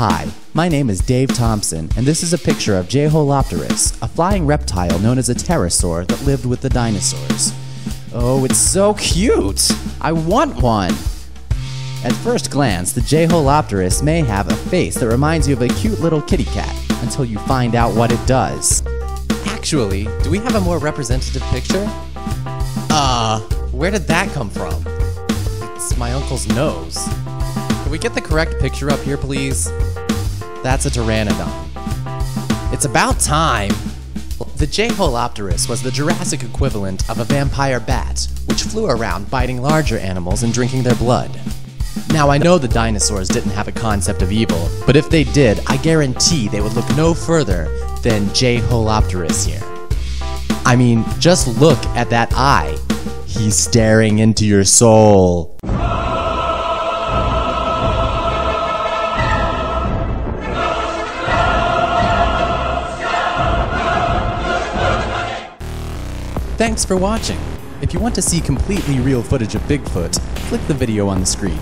Hi, my name is Dave Thompson, and this is a picture of Jeholopterus, a flying reptile known as a pterosaur that lived with the dinosaurs. Oh, it's so cute! I want one! At first glance, the Jeholopterus may have a face that reminds you of a cute little kitty cat, until you find out what it does. Actually, do we have a more representative picture? Where did that come from? It's my uncle's nose. Can we get the correct picture up here, please? That's a pteranodon. It's about time! The Jeholopterus was the Jurassic equivalent of a vampire bat, which flew around biting larger animals and drinking their blood. Now I know the dinosaurs didn't have a concept of evil, but if they did, I guarantee they would look no further than Jeholopterus here. I mean, just look at that eye. He's staring into your soul. Thanks for watching. If you want to see completely real footage of Bigfoot, click the video on the screen.